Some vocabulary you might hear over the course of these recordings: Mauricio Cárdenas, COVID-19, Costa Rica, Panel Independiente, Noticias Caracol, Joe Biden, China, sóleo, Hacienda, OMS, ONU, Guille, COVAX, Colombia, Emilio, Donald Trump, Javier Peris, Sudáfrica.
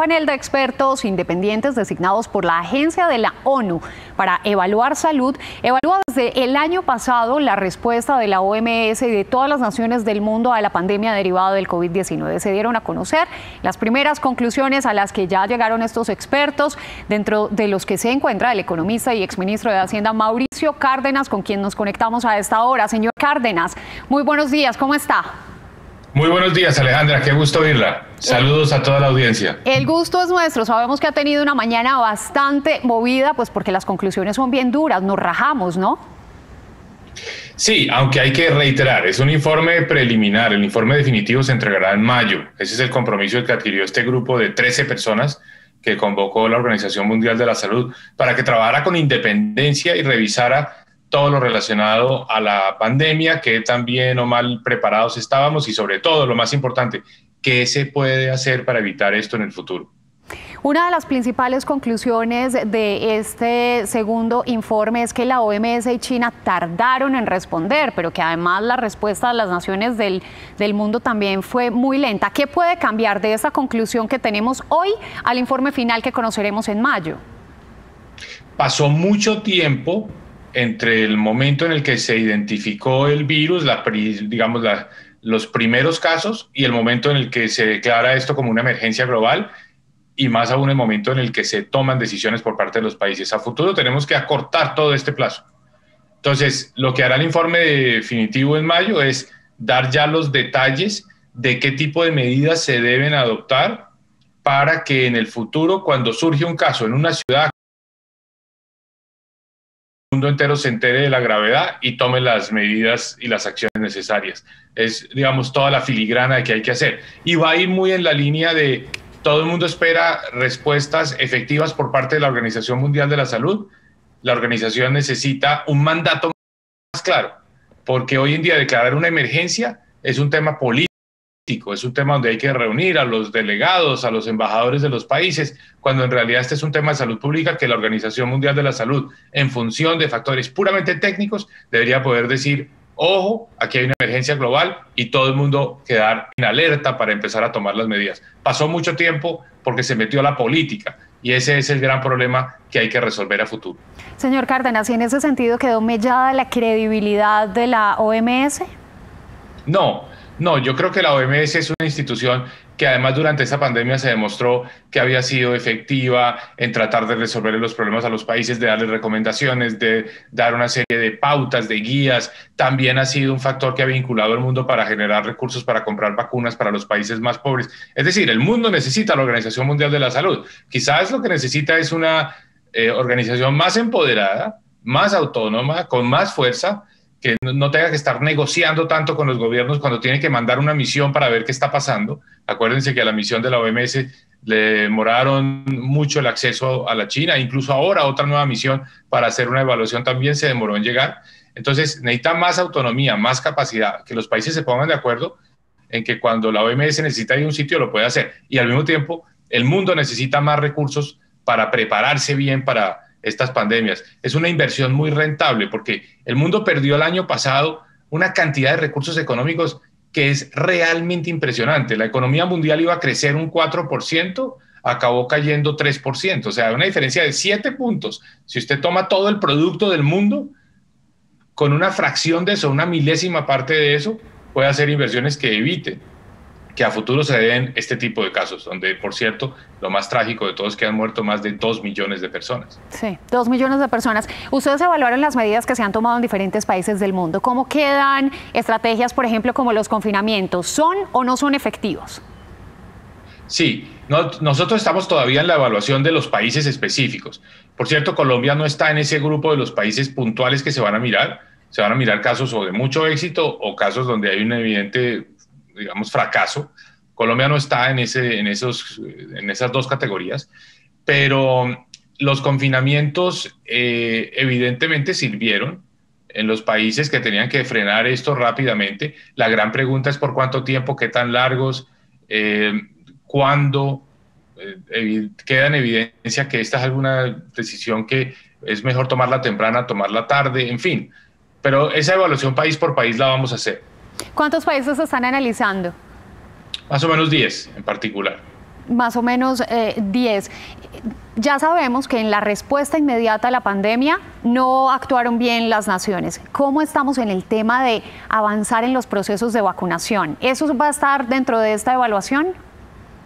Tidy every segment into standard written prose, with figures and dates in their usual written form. Panel de expertos independientes designados por la agencia de la ONU para evaluar salud, evalúa desde el año pasado la respuesta de la OMS y de todas las naciones del mundo a la pandemia derivada del COVID-19. Se dieron a conocer las primeras conclusiones a las que ya llegaron estos expertos, dentro de los que se encuentra el economista y exministro de Hacienda Mauricio Cárdenas, con quien nos conectamos a esta hora. Señor Cárdenas, muy buenos días, ¿cómo está? Muy buenos días, Alejandra, qué gusto oírla. Saludos a toda la audiencia. El gusto es nuestro. Sabemos que ha tenido una mañana bastante movida, pues porque las conclusiones son bien duras, nos rajamos, ¿no? Sí, aunque hay que reiterar, es un informe preliminar, el informe definitivo se entregará en mayo. Ese es el compromiso que adquirió este grupo de 13 personas que convocó la Organización Mundial de la Salud para que trabajara con independencia y revisara todo lo relacionado a la pandemia, que también o mal preparados estábamos y sobre todo, lo más importante, ¿qué se puede hacer para evitar esto en el futuro? Una de las principales conclusiones de este segundo informe es que la OMS y China tardaron en responder, pero que además la respuesta de las naciones del mundo también fue muy lenta. ¿Qué puede cambiar de esta conclusión que tenemos hoy al informe final que conoceremos en mayo? Pasó mucho tiempo entre el momento en el que se identificó el virus, los primeros casos, y el momento en el que se declara esto como una emergencia global, y más aún el momento en el que se toman decisiones por parte de los países. A futuro tenemos que acortar todo este plazo. Entonces, lo que hará el informe definitivo en mayo es dar ya los detalles de qué tipo de medidas se deben adoptar para que en el futuro, cuando surge un caso en una ciudad, el mundo entero se entere de la gravedad y tome las medidas y las acciones necesarias. Es, digamos, toda la filigrana que hay que hacer. Y va a ir muy en la línea de todo el mundo espera respuestas efectivas por parte de la Organización Mundial de la Salud. La organización necesita un mandato más claro, porque hoy en día declarar una emergencia es un tema político, es un tema donde hay que reunir a los delegados, a los embajadores de los países, cuando en realidad este es un tema de salud pública que la Organización Mundial de la Salud, en función de factores puramente técnicos, debería poder decir, ojo, aquí hay una emergencia global y todo el mundo quedar en alerta para empezar a tomar las medidas. Pasó mucho tiempo porque se metió a la política y ese es el gran problema que hay que resolver a futuro. Señor Cárdenas, ¿y en ese sentido quedó mellada la credibilidad de la OMS? No, yo creo que la OMS es una institución que además durante esta pandemia se demostró que había sido efectiva en tratar de resolver los problemas a los países, de darles recomendaciones, de dar una serie de pautas, de guías. También ha sido un factor que ha vinculado al mundo para generar recursos, para comprar vacunas para los países más pobres. Es decir, el mundo necesita a la Organización Mundial de la Salud. Quizás lo que necesita es una organización más empoderada, más autónoma, con más fuerza, que no tenga que estar negociando tanto con los gobiernos cuando tiene que mandar una misión para ver qué está pasando. Acuérdense que a la misión de la OMS le demoraron mucho el acceso a la China, incluso ahora otra nueva misión para hacer una evaluación también se demoró en llegar. Entonces necesita más autonomía, más capacidad, que los países se pongan de acuerdo en que cuando la OMS necesita ir a un sitio lo puede hacer. Y al mismo tiempo el mundo necesita más recursos para prepararse bien para estas pandemias. Es una inversión muy rentable porque el mundo perdió el año pasado una cantidad de recursos económicos que es realmente impresionante. La economía mundial iba a crecer un 4%, acabó cayendo 3%, o sea, una diferencia de 7 puntos. Si usted toma todo el producto del mundo, con una fracción de eso, una milésima parte de eso, puede hacer inversiones que eviten que a futuro se den este tipo de casos, donde, por cierto, lo más trágico de todo es que han muerto más de 2 millones de personas. Sí, 2 millones de personas. Ustedes evaluaron las medidas que se han tomado en diferentes países del mundo. ¿Cómo quedan estrategias, por ejemplo, como los confinamientos? ¿Son o no son efectivos? Sí, nosotros estamos todavía en la evaluación de los países específicos. Por cierto, Colombia no está en ese grupo de los países puntuales que se van a mirar. Se van a mirar casos o de mucho éxito o casos donde hay un evidente, digamos, fracaso. Colombia no está en esas dos categorías, pero los confinamientos evidentemente sirvieron en los países que tenían que frenar esto rápidamente. La gran pregunta es por cuánto tiempo, qué tan largos, cuándo. Queda en evidencia que esta es alguna decisión que es mejor tomarla temprana, tomarla tarde, en fin. Pero esa evaluación país por país la vamos a hacer. ¿Cuántos países están analizando? Más o menos 10 en particular. más o menos 10. Ya sabemos que en la respuesta inmediata a la pandemia no actuaron bien las naciones. ¿Cómo estamos en el tema de avanzar en los procesos de vacunación? ¿Eso va a estar dentro de esta evaluación?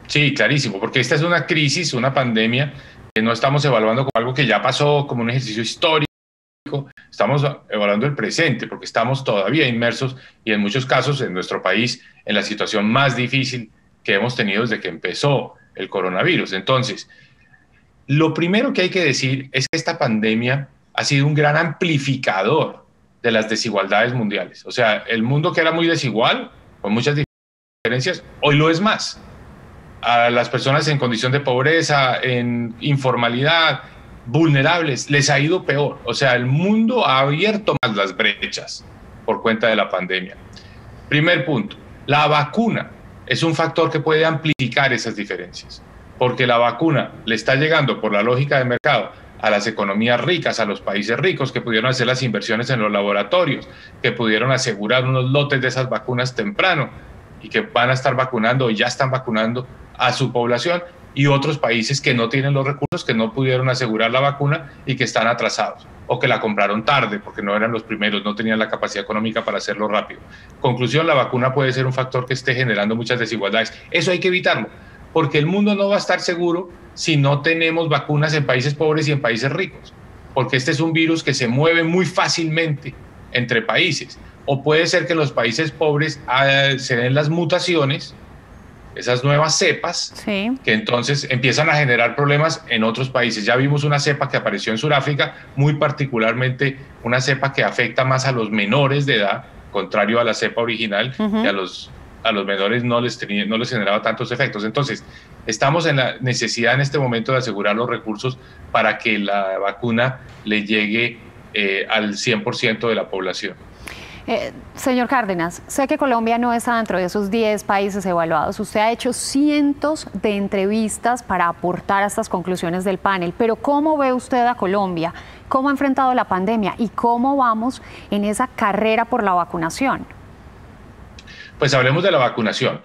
Sí, clarísimo, porque esta es una crisis, una pandemia, que no estamos evaluando como algo que ya pasó, como un ejercicio histórico. Estamos evaluando el presente, porque estamos todavía inmersos, y en muchos casos en nuestro país, en la situación más difícil que hemos tenido desde que empezó el coronavirus. Entonces, lo primero que hay que decir es que esta pandemia ha sido un gran amplificador de las desigualdades mundiales. O sea, el mundo que era muy desigual, con muchas diferencias, hoy lo es más. A las personas en condición de pobreza, en informalidad, vulnerables, les ha ido peor. O sea, el mundo ha abierto más las brechas por cuenta de la pandemia. Primer punto, la vacuna es un factor que puede amplificar esas diferencias, porque la vacuna le está llegando por la lógica de mercado a las economías ricas, a los países ricos que pudieron hacer las inversiones en los laboratorios, que pudieron asegurar unos lotes de esas vacunas temprano y que van a estar vacunando, y ya están vacunando a su población, y otros países que no tienen los recursos, que no pudieron asegurar la vacuna y que están atrasados, o que la compraron tarde porque no eran los primeros, no tenían la capacidad económica para hacerlo rápido. Conclusión, la vacuna puede ser un factor que esté generando muchas desigualdades. Eso hay que evitarlo, porque el mundo no va a estar seguro si no tenemos vacunas en países pobres y en países ricos, porque este es un virus que se mueve muy fácilmente entre países, o puede ser que los países pobres se den las mutaciones, esas nuevas cepas, sí, que entonces empiezan a generar problemas en otros países. Ya vimos una cepa que apareció en Sudáfrica, muy particularmente una cepa que afecta más a los menores de edad, contrario a la cepa original, y a los menores no les generaba tantos efectos. Entonces, estamos en la necesidad en este momento de asegurar los recursos para que la vacuna le llegue al 100% de la población. Señor Cárdenas, sé que Colombia no está dentro de esos 10 países evaluados. Usted ha hecho cientos de entrevistas para aportar a estas conclusiones del panel, pero ¿cómo ve usted a Colombia? ¿Cómo ha enfrentado la pandemia? ¿Y cómo vamos en esa carrera por la vacunación? Pues hablemos de la vacunación.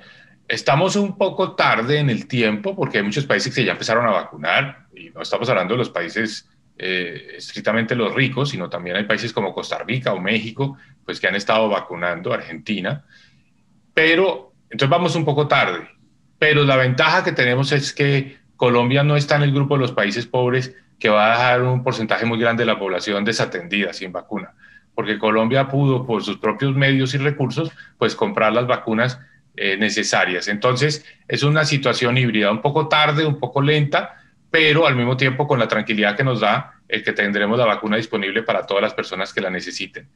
Estamos un poco tarde en el tiempo porque hay muchos países que ya empezaron a vacunar, y no estamos hablando de los países estrictamente los ricos, sino también hay países como Costa Rica o México, pues que han estado vacunando, Argentina, pero entonces vamos un poco tarde. Pero la ventaja que tenemos es que Colombia no está en el grupo de los países pobres que va a dejar un porcentaje muy grande de la población desatendida, sin vacuna, porque Colombia pudo, por sus propios medios y recursos, pues comprar las vacunas necesarias. Entonces es una situación híbrida, un poco tarde, un poco lenta, pero al mismo tiempo con la tranquilidad que nos da el que tendremos la vacuna disponible para todas las personas que la necesiten.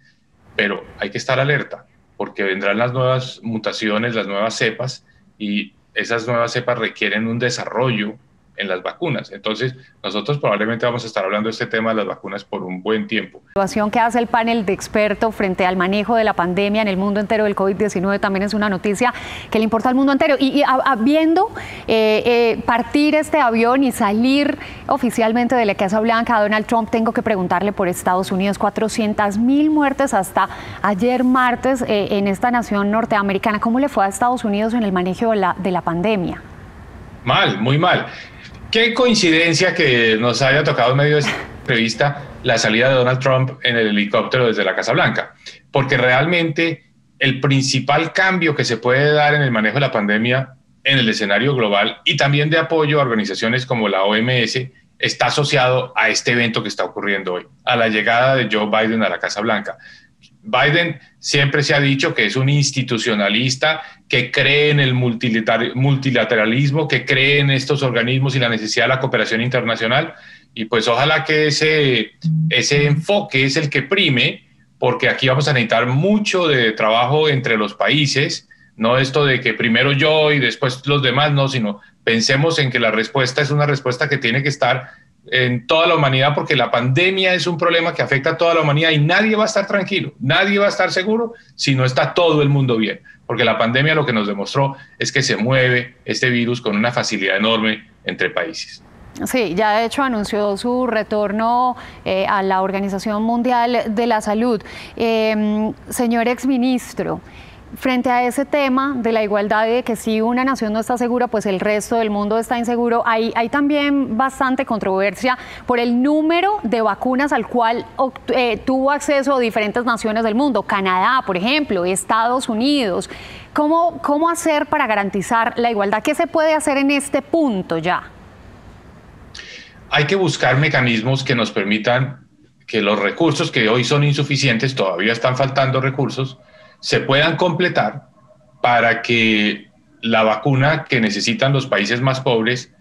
Pero hay que estar alerta, porque vendrán las nuevas mutaciones, las nuevas cepas, y esas nuevas cepas requieren un desarrollo en las vacunas. Entonces, nosotros probablemente vamos a estar hablando de este tema de las vacunas por un buen tiempo. La evaluación que hace el panel de expertos frente al manejo de la pandemia en el mundo entero del COVID-19 también es una noticia que le importa al mundo entero. Y viendo partir este avión y salir oficialmente de la Casa Blanca, Donald Trump, tengo que preguntarle por Estados Unidos. 400.000 muertes hasta ayer martes en esta nación norteamericana. ¿Cómo le fue a Estados Unidos en el manejo de la pandemia? Mal, muy mal. Qué coincidencia que nos haya tocado en medio de esta entrevista la salida de Donald Trump en el helicóptero desde la Casa Blanca, porque realmente el principal cambio que se puede dar en el manejo de la pandemia en el escenario global y también de apoyo a organizaciones como la OMS está asociado a este evento que está ocurriendo hoy, a la llegada de Joe Biden a la Casa Blanca. Biden siempre se ha dicho que es un institucionalista, que cree en el multilateralismo, que cree en estos organismos y la necesidad de la cooperación internacional, y pues ojalá que ese enfoque es el que prime, porque aquí vamos a necesitar mucho de trabajo entre los países, no esto de que primero yo y después los demás, no, sino pensemos en que la respuesta es una respuesta que tiene que estar en toda la humanidad, porque la pandemia es un problema que afecta a toda la humanidad y nadie va a estar tranquilo, nadie va a estar seguro si no está todo el mundo bien. Porque la pandemia lo que nos demostró es que se mueve este virus con una facilidad enorme entre países. Sí, ya de hecho anunció su retorno a la Organización Mundial de la Salud. Señor exministro, Frente a ese tema de la igualdad y de que si una nación no está segura, pues el resto del mundo está inseguro, hay también bastante controversia por el número de vacunas al cual tuvo acceso diferentes naciones del mundo, Canadá, por ejemplo, Estados Unidos. ¿Cómo hacer para garantizar la igualdad? ¿Qué se puede hacer en este punto ya? Hay que buscar mecanismos que nos permitan que los recursos que hoy son insuficientes, todavía están faltando recursos, se puedan completar para que la vacuna que necesitan los países más pobres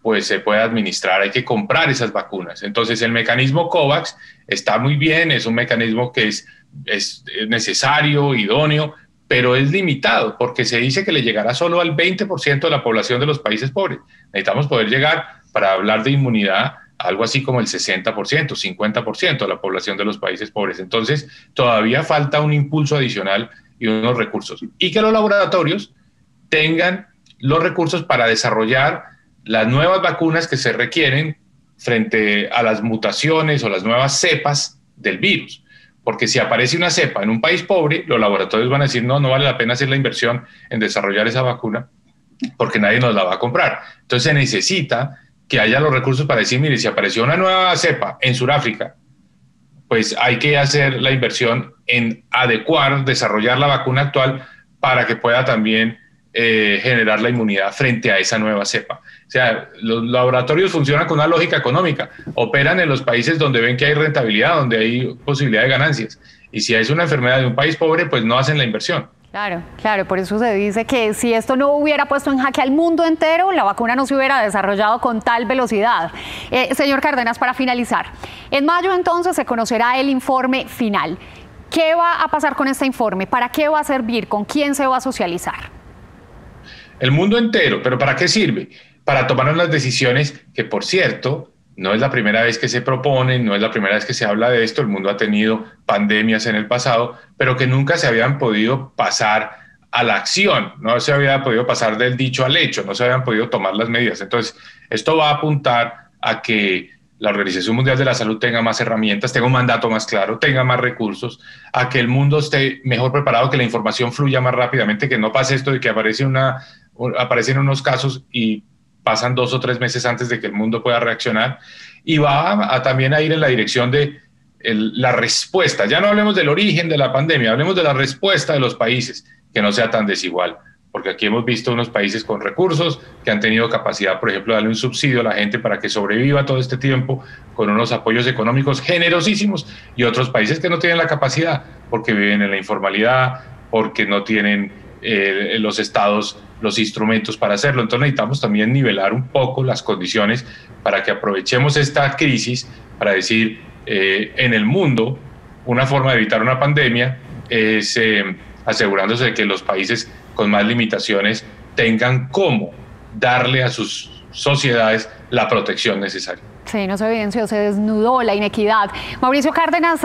pues se pueda administrar. Hay que comprar esas vacunas. Entonces el mecanismo COVAX está muy bien, es un mecanismo que es necesario, idóneo, pero es limitado porque se dice que le llegará solo al 20% de la población de los países pobres. Necesitamos poder llegar, para hablar de inmunidad, algo así como el 60%, 50% de la población de los países pobres. Entonces, todavía falta un impulso adicional y unos recursos. Y que los laboratorios tengan los recursos para desarrollar las nuevas vacunas que se requieren frente a las mutaciones o las nuevas cepas del virus. Porque si aparece una cepa en un país pobre, los laboratorios van a decir, no, no vale la pena hacer la inversión en desarrollar esa vacuna porque nadie nos la va a comprar. Entonces, se necesita que haya los recursos para decir, mire, si apareció una nueva cepa en Sudáfrica, pues hay que hacer la inversión en adecuar, desarrollar la vacuna actual para que pueda también generar la inmunidad frente a esa nueva cepa. O sea, los laboratorios funcionan con una lógica económica, operan en los países donde ven que hay rentabilidad, donde hay posibilidad de ganancias. Y si es una enfermedad de un país pobre, pues no hacen la inversión. Claro, claro, por eso se dice que si esto no hubiera puesto en jaque al mundo entero, la vacuna no se hubiera desarrollado con tal velocidad. Señor Cárdenas, para finalizar, en mayo entonces se conocerá el informe final. ¿Qué va a pasar con este informe? ¿Para qué va a servir? ¿Con quién se va a socializar? El mundo entero, ¿pero para qué sirve? Para tomar unas decisiones que, por cierto, no es la primera vez que se proponen, no es la primera vez que se habla de esto. El mundo ha tenido pandemias en el pasado, pero que nunca se habían podido pasar a la acción, no se había podido pasar del dicho al hecho, no se habían podido tomar las medidas. Entonces, esto va a apuntar a que la Organización Mundial de la Salud tenga más herramientas, tenga un mandato más claro, tenga más recursos, a que el mundo esté mejor preparado, que la información fluya más rápidamente, que no pase esto de que aparecen unos casos y pasan 2 o 3 meses antes de que el mundo pueda reaccionar, y va también a ir en la dirección de la respuesta. Ya no hablemos del origen de la pandemia, hablemos de la respuesta de los países, que no sea tan desigual, porque aquí hemos visto unos países con recursos que han tenido capacidad, por ejemplo, de darle un subsidio a la gente para que sobreviva todo este tiempo con unos apoyos económicos generosísimos, y otros países que no tienen la capacidad porque viven en la informalidad, porque no tienen los estados, los instrumentos para hacerlo. Entonces necesitamos también nivelar un poco las condiciones para que aprovechemos esta crisis para decir, en el mundo, una forma de evitar una pandemia es asegurándose de que los países con más limitaciones tengan cómo darle a sus sociedades la protección necesaria. Sí, no se evidenció, se desnudó la inequidad. Mauricio Cárdenas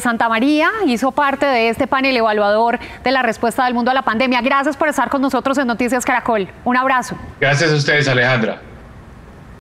Santamaría hizo parte de este panel evaluador de la respuesta del mundo a la pandemia. Gracias por estar con nosotros en Noticias Caracol. Un abrazo. Gracias a ustedes, Alejandra.